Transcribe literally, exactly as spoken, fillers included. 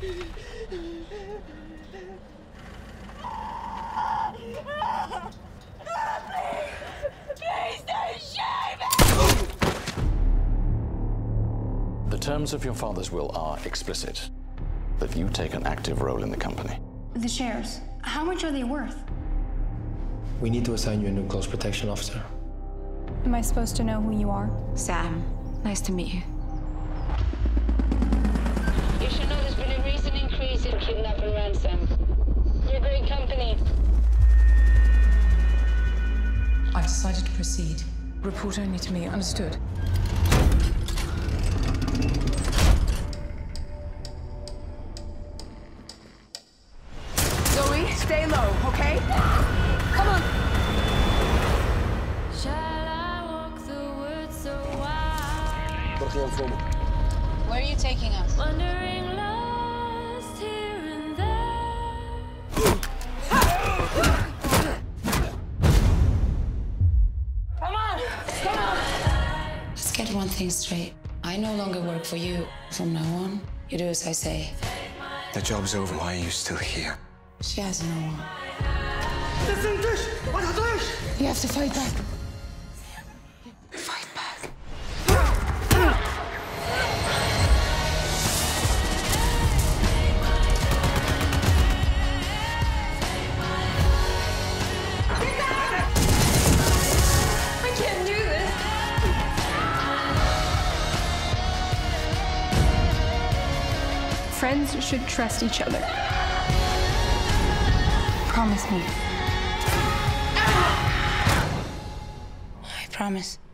The terms of your father's will are explicit, that you take an active role in the company. The shares, how much are they worth? We need to assign you a new close protection officer. Am I supposed to know who you are? Sam, nice to meet you. You should know there's been a recent increase in kidnap and ransom. You're a great company. I've decided to proceed. Report only to me, understood? Zoe, stay low, okay? Come on. Shall I walk the woods so wild? Where are you taking us? Wandering lost here and there. Come on, come on. Let's get one thing straight. I no longer work for you. From now on, you do as I say. The job's over. Why are you still here? She has no one. You have to fight back. Fight back. I can't do this. Friends should trust each other. Promise me. I promise.